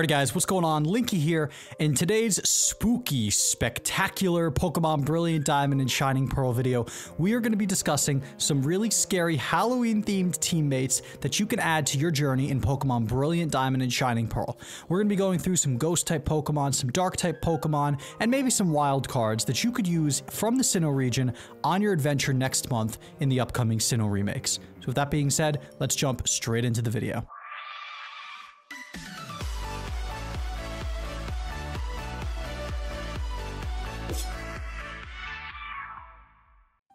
Alright guys, what's going on? Linky here, and today's spooky, spectacular Pokémon Brilliant Diamond and Shining Pearl video, we are going to be discussing some really scary Halloween-themed teammates that you can add to your journey in Pokémon Brilliant Diamond and Shining Pearl. We're going to be going through some Ghost-type Pokémon, some Dark-type Pokémon, and maybe some wild cards that you could use from the Sinnoh region on your adventure next month in the upcoming Sinnoh remakes. So with that being said, let's jump straight into the video.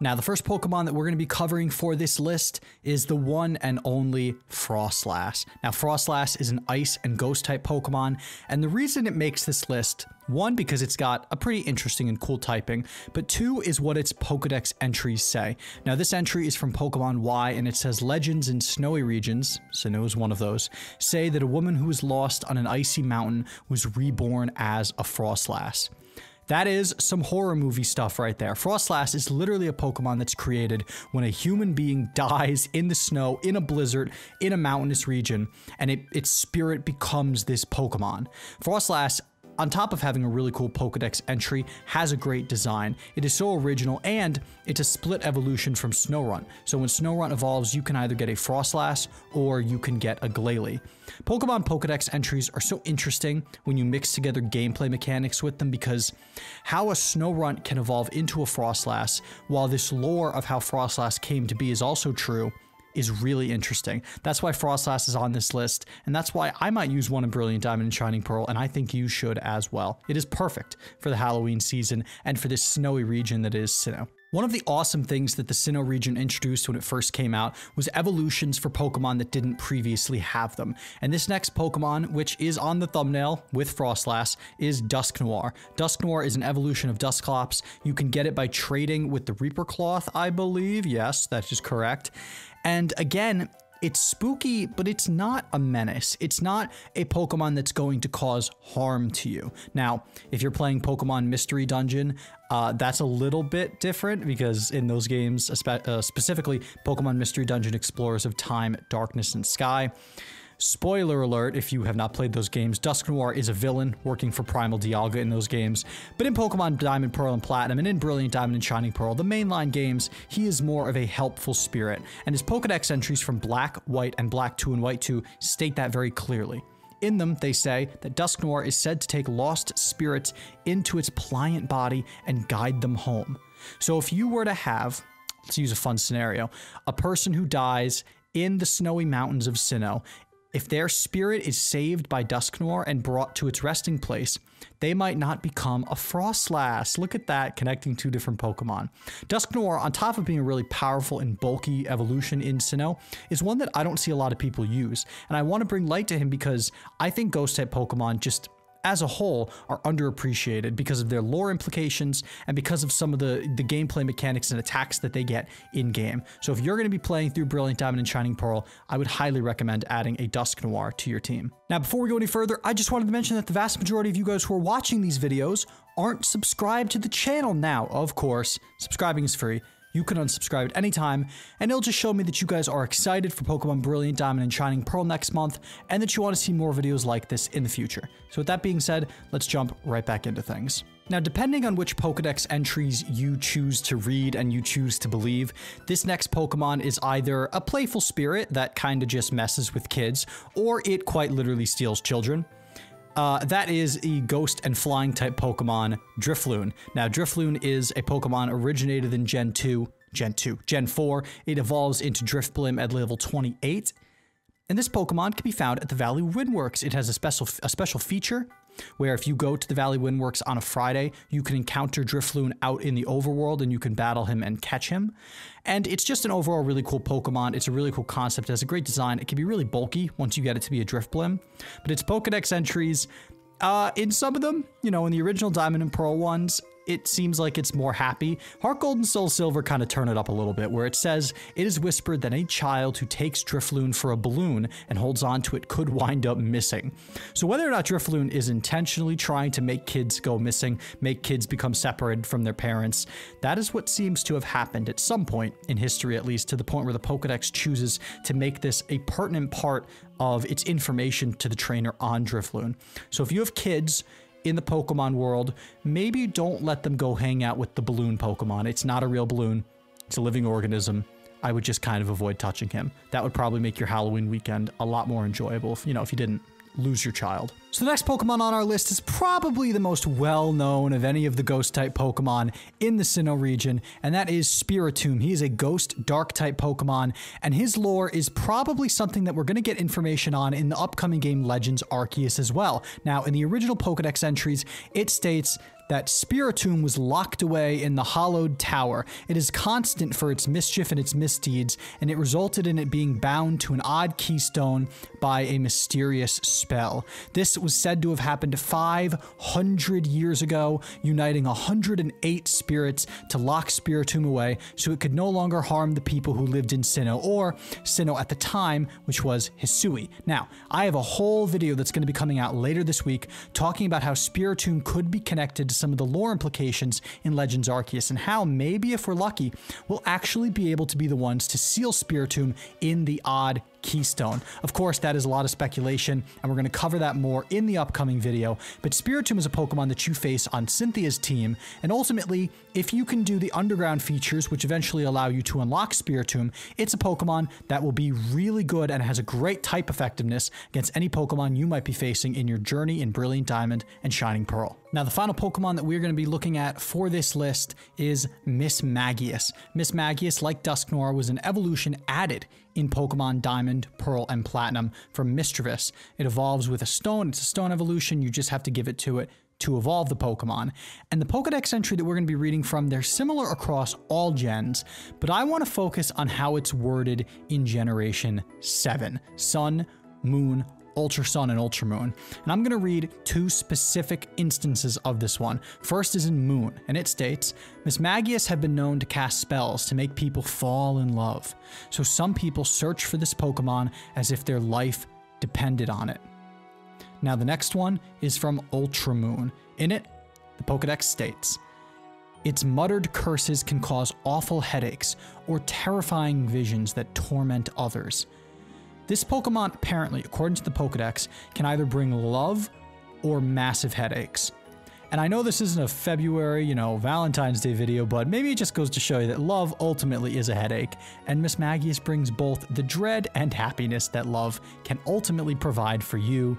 Now, the first Pokemon that we're going to be covering for this list is the one and only Froslass. Now, Froslass is an ice and ghost type Pokemon, and the reason it makes this list, one, because it's got a pretty interesting and cool typing, but two is what its Pokedex entries say. Now, this entry is from Pokemon Y, and it says, legends in snowy regions, Sinnoh is one of those, say that a woman who was lost on an icy mountain was reborn as a Froslass. That is some horror movie stuff right there. Froslass is literally a Pokemon that's created when a human being dies in the snow, in a blizzard, in a mountainous region, and its spirit becomes this Pokemon. Froslass, on top of having a really cool Pokedex entry, has a great design. It is so original, and it's a split evolution from Snorunt. So when Snorunt evolves, you can either get a Froslass or you can get a Glalie. Pokemon Pokedex entries are so interesting when you mix together gameplay mechanics with them, because how a Snorunt can evolve into a Froslass, while this lore of how Froslass came to be is also true, is really interesting. That's why Froslass is on this list, and that's why I might use one in Brilliant Diamond and Shining Pearl, and I think you should as well. It is perfect for the Halloween season and for this snowy region that is Sinnoh. One of the awesome things that the Sinnoh region introduced when it first came out was evolutions for Pokemon that didn't previously have them. And this next Pokemon, which is on the thumbnail with Froslass, is Dusknoir. Dusknoir is an evolution of Dusclops. You can get it by trading with the Reaper Cloth, I believe. Yes, that is correct. And again, it's spooky, but it's not a menace. It's not a Pokemon that's going to cause harm to you. Now, if you're playing Pokemon Mystery Dungeon, that's a little bit different, because in those games, specifically Pokemon Mystery Dungeon Explorers of Time, Darkness, and Sky, spoiler alert, if you have not played those games, Dusknoir is a villain working for Primal Dialga in those games. But in Pokemon Diamond, Pearl, and Platinum, and in Brilliant Diamond and Shining Pearl, the mainline games, he is more of a helpful spirit. And his Pokedex entries from Black, White, and Black 2 and White 2 state that very clearly. In them, they say that Dusknoir is said to take lost spirits into its pliant body and guide them home. So if you were to have, let's use a fun scenario, a person who dies in the snowy mountains of Sinnoh, if their spirit is saved by Dusknoir and brought to its resting place, they might not become a Froslass. Look at that, connecting two different Pokemon. Dusknoir, on top of being a really powerful and bulky evolution in Sinnoh, is one that I don't see a lot of people use. And I want to bring light to him because I think Ghost-type Pokemon just as a whole are underappreciated because of their lore implications and because of some of the gameplay mechanics and attacks that they get in-game. So if you're going to be playing through Brilliant Diamond and Shining Pearl, I would highly recommend adding a Dusknoir to your team. Now, before we go any further, I just wanted to mention that the vast majority of you guys who are watching these videos aren't subscribed to the channel now. Of course, subscribing is free. You can unsubscribe at any time, and it'll just show me that you guys are excited for Pokemon Brilliant Diamond and Shining Pearl next month, and that you want to see more videos like this in the future. So with that being said, let's jump right back into things. Now, depending on which Pokedex entries you choose to read and you choose to believe, this next Pokemon is either a playful spirit that kind of just messes with kids, or it quite literally steals children. That is the ghost and flying type Pokemon, Drifloon. Now, Drifloon is a Pokemon originated in Gen 4. It evolves into Drifblim at level 28. And this Pokemon can be found at the Valley Windworks. It has a special feature where if you go to the Valley Windworks on a Friday, you can encounter Drifloon out in the overworld and you can battle him and catch him. And it's just an overall really cool Pokemon. It's a really cool concept. It has a great design. It can be really bulky once you get it to be a Drifblim. But its Pokedex entries, in some of them, you know, in the original Diamond and Pearl ones, it seems like it's more happy. HeartGold and SoulSilver kind of turn it up a little bit, where it says, "It is whispered that any child who takes Drifloon for a balloon and holds on to it could wind up missing." So whether or not Drifloon is intentionally trying to make kids go missing, make kids become separated from their parents, that is what seems to have happened at some point in history, at least to the point where the Pokedex chooses to make this a pertinent part of its information to the trainer on Drifloon. So if you have kids in the Pokemon world, maybe don't let them go hang out with the balloon Pokemon. It's not a real balloon. It's a living organism. I would just kind of avoid touching him. That would probably make your Halloween weekend a lot more enjoyable if, you know, if you didn't lose your child. So the next Pokemon on our list is probably the most well-known of any of the Ghost-type Pokemon in the Sinnoh region, and that is Spiritomb. He is a Ghost Dark-type Pokemon, and his lore is probably something that we're going to get information on in the upcoming game Legends Arceus as well. Now, in the original Pokedex entries, it states that Spiritomb was locked away in the Hollowed Tower. It is constant for its mischief and its misdeeds, and it resulted in it being bound to an odd keystone by a mysterious spell. This was said to have happened 500 years ago, uniting 108 spirits to lock Spiritomb away so it could no longer harm the people who lived in Sinnoh, or Sinnoh at the time, which was Hisui. Now, I have a whole video that's going to be coming out later this week talking about how Spiritomb could be connected to some of the lore implications in Legends Arceus, and how maybe, if we're lucky, we'll actually be able to be the ones to seal Spiritomb in the odd keystone. Of course, that is a lot of speculation, and we're going to cover that more in the upcoming video, but Spiritomb is a Pokemon that you face on Cynthia's team, and ultimately, if you can do the underground features, which eventually allow you to unlock Spiritomb, it's a Pokemon that will be really good and has a great type effectiveness against any Pokemon you might be facing in your journey in Brilliant Diamond and Shining Pearl. Now, the final Pokemon that we're going to be looking at for this list is Mismagius. Mismagius, like Dusknoir, was an evolution added in Pokemon Diamond, Pearl, and Platinum from Misdreavus. It evolves with a stone. It's a stone evolution. You just have to give it to evolve the Pokemon. And the Pokedex entry that we're going to be reading from, they're similar across all gens, but I want to focus on how it's worded in Generation 7. Sun, Moon, Ultra Sun, and Ultra Moon. And I'm going to read two specific instances of this one. First is in Moon, and it states, "Mismagius have been known to cast spells to make people fall in love. So some people search for this Pokemon as if their life depended on it." Now the next one is from Ultra Moon. In it, the Pokedex states, "Its muttered curses can cause awful headaches or terrifying visions that torment others. This Pokemon apparently, according to the Pokedex, can either bring love or massive headaches." And I know this isn't a February, you know, Valentine's Day video, but maybe it just goes to show you that love ultimately is a headache, and Mismagius brings both the dread and happiness that love can ultimately provide for you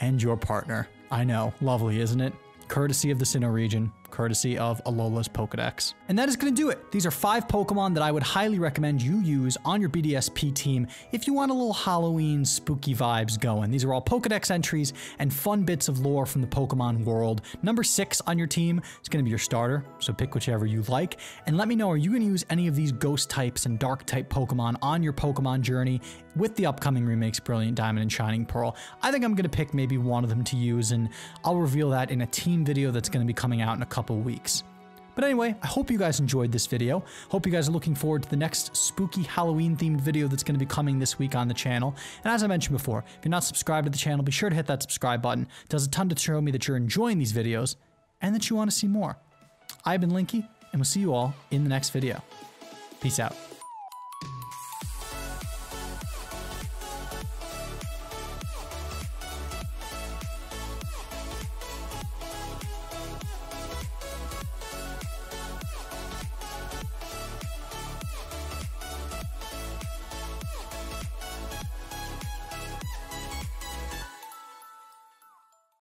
and your partner. I know, lovely, isn't it? Courtesy of the Sinnoh region, courtesy of Alola's Pokedex. And that is going to do it. These are 5 Pokemon that I would highly recommend you use on your BDSP team if you want a little Halloween spooky vibes going. These are all Pokedex entries and fun bits of lore from the Pokemon world. Number 6 on your team is going to be your starter, so pick whichever you like. And let me know, are you going to use any of these ghost types and dark type Pokemon on your Pokemon journey with the upcoming remakes Brilliant Diamond and Shining Pearl? I think I'm going to pick maybe one of them to use, and I'll reveal that in a team video that's going to be coming out in a couple weeks. But anyway, I hope you guys enjoyed this video. Hope you guys are looking forward to the next spooky Halloween themed video that's going to be coming this week on the channel. And as I mentioned before, if you're not subscribed to the channel, be sure to hit that subscribe button. It does a ton to show me that you're enjoying these videos and that you want to see more. I've been Linky, and we'll see you all in the next video. Peace out.